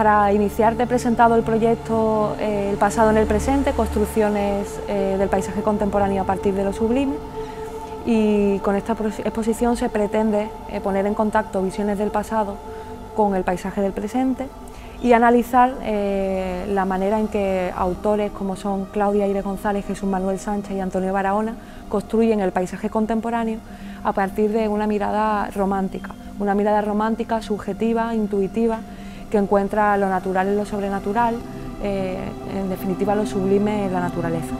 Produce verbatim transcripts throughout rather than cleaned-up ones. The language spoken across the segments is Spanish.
Para iniciar te he presentado el proyecto eh, El pasado en el presente, construcciones eh, del paisaje contemporáneo a partir de lo sublime, y con esta exposición se pretende eh, poner en contacto visiones del pasado con el paisaje del presente y analizar eh, la manera en que autores como son Claudia Ihrek González, Jesús Manuel Sánchez y Antonio Barahona construyen el paisaje contemporáneo a partir de una mirada romántica, una mirada romántica, subjetiva, intuitiva, que encuentra lo natural en lo sobrenatural, eh, en definitiva lo sublime en la naturaleza.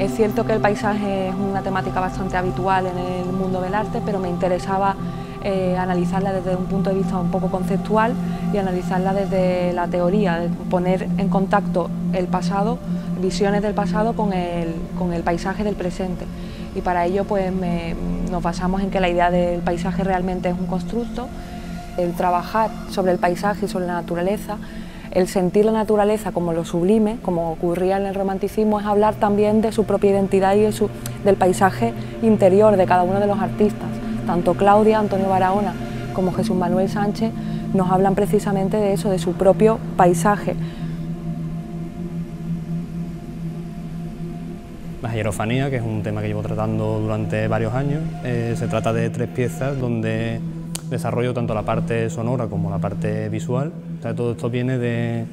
Es cierto que el paisaje es una temática bastante habitual en el mundo del arte, pero me interesaba eh, analizarla desde un punto de vista un poco conceptual y analizarla desde la teoría, poner en contacto el pasado, visiones del pasado con el, con el paisaje del presente. Y para ello pues, me, nos basamos en que la idea del paisaje realmente es un constructo. El trabajar sobre el paisaje y sobre la naturaleza, el sentir la naturaleza como lo sublime, como ocurría en el romanticismo, es hablar también de su propia identidad y de su, del paisaje interior de cada uno de los artistas. Tanto Claudia, Antonio Barahona como Jesús Manuel Sánchez nos hablan precisamente de eso, de su propio paisaje. La hierofanía, que es un tema que llevo tratando durante varios años, eh, se trata de tres piezas donde desarrollo tanto la parte sonora como la parte visual. O sea, todo esto viene de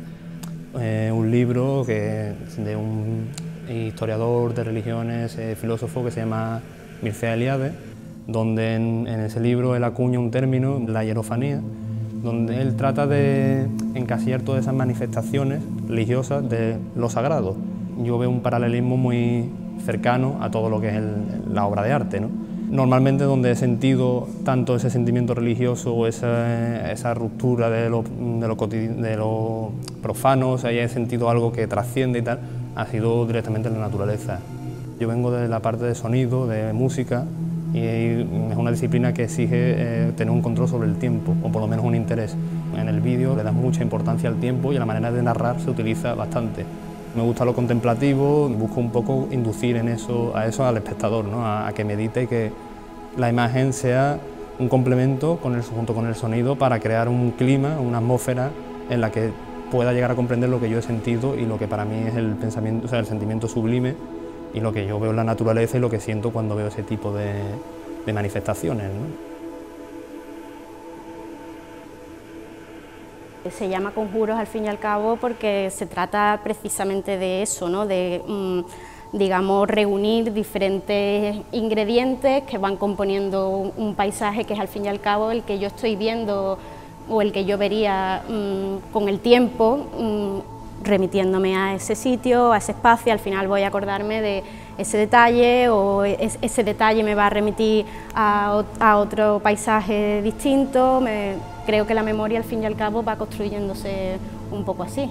eh, un libro que, de un historiador de religiones, eh, filósofo, que se llama Mircea Eliade, donde en, en ese libro él acuña un término, la hierofanía, donde él trata de encasillar todas esas manifestaciones religiosas de lo sagrado. Yo veo un paralelismo muy cercano a todo lo que es el, la obra de arte, ¿no? Normalmente donde he sentido tanto ese sentimiento religioso o esa, esa ruptura de lo, de, lo de lo profano, o sea, he sentido algo que trasciende y tal, ha sido directamente en la naturaleza. Yo vengo de la parte de sonido, de música, y es una disciplina que exige eh, tener un control sobre el tiempo, o por lo menos un interés. En el vídeo le das mucha importancia al tiempo y a la manera de narrar se utiliza bastante. Me gusta lo contemplativo, busco un poco inducir en eso, a eso al espectador, ¿no? a, a que medite y que la imagen sea un complemento con el, junto con el sonido para crear un clima, una atmósfera en la que pueda llegar a comprender lo que yo he sentido y lo que para mí es el pensamiento, o sea, el sentimiento sublime y lo que yo veo en la naturaleza y lo que siento cuando veo ese tipo de, de manifestaciones, ¿no? Se llama Conjuros al fin y al cabo porque se trata precisamente de eso, ¿no? De, digamos, reunir diferentes ingredientes que van componiendo un paisaje que es al fin y al cabo el que yo estoy viendo o el que yo vería con el tiempo, remitiéndome a ese sitio, a ese espacio. Al final voy a acordarme de ese detalle o ese detalle me va a remitir a, a otro paisaje distinto. Me, Creo que la memoria, al fin y al cabo, va construyéndose un poco así.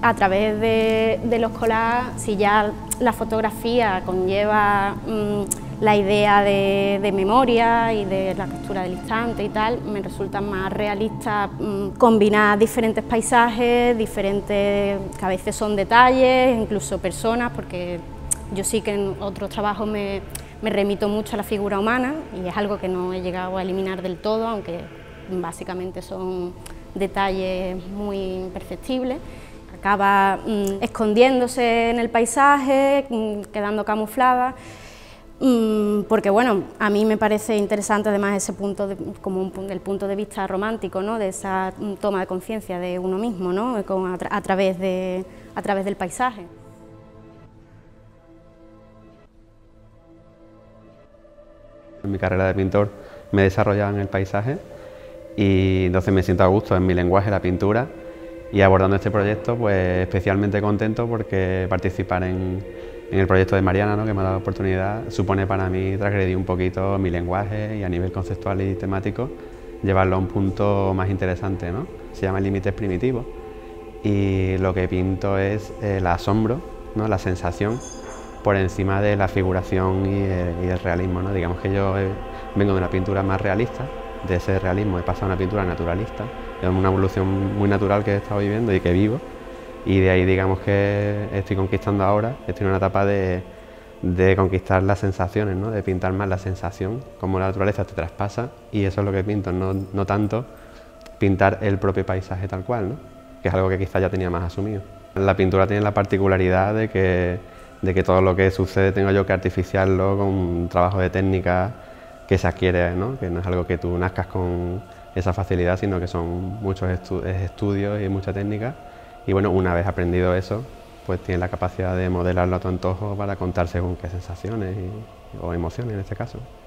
A través de, de los collages, si ya la fotografía conlleva mmm, la idea de, de memoria y de la captura del instante y tal, me resulta más realista mmm, combinar diferentes paisajes, diferentes, que a veces son detalles, incluso personas, porque yo sí que en otros trabajos me, me remito mucho a la figura humana y es algo que no he llegado a eliminar del todo, aunque básicamente son detalles muy imperceptibles. Acaba mmm, escondiéndose en el paisaje, mmm, quedando camuflada, mmm, porque bueno, a mí me parece interesante además ese punto, de, como un, el punto de vista romántico, ¿no? De esa toma de conciencia de uno mismo, ¿no? Con, a, tra a, través de, a través del paisaje. En mi carrera de pintor me desarrollaba en el paisaje, y entonces me siento a gusto en mi lenguaje, la pintura, y abordando este proyecto pues especialmente contento porque participar en, en el proyecto de Mariana, ¿no? que me ha dado la oportunidad, supone para mí transgredir un poquito mi lenguaje y a nivel conceptual y temático llevarlo a un punto más interesante, ¿no? Se llama Límites Primitivos y lo que pinto es el asombro, ¿no? La sensación por encima de la figuración y el, y el realismo, ¿no? Digamos que yo vengo de una pintura más realista. De ese realismo he pasado a una pintura naturalista, es una evolución muy natural que he estado viviendo y que vivo, y de ahí digamos que estoy conquistando ahora, estoy en una etapa de, de conquistar las sensaciones, ¿no? De pintar más la sensación, como la naturaleza te traspasa, y eso es lo que pinto, no, no tanto pintar el propio paisaje tal cual, ¿no? que es algo que quizás ya tenía más asumido. La pintura tiene la particularidad de que, de que todo lo que sucede tengo yo que artificiarlo con un trabajo de técnica que se adquiere, ¿no? Que no es algo que tú nazcas con esa facilidad, sino que son muchos estu estudios y mucha técnica. Y bueno, una vez aprendido eso, pues tiene la capacidad de modelarlo a tu antojo para contar según qué sensaciones y, o emociones en este caso.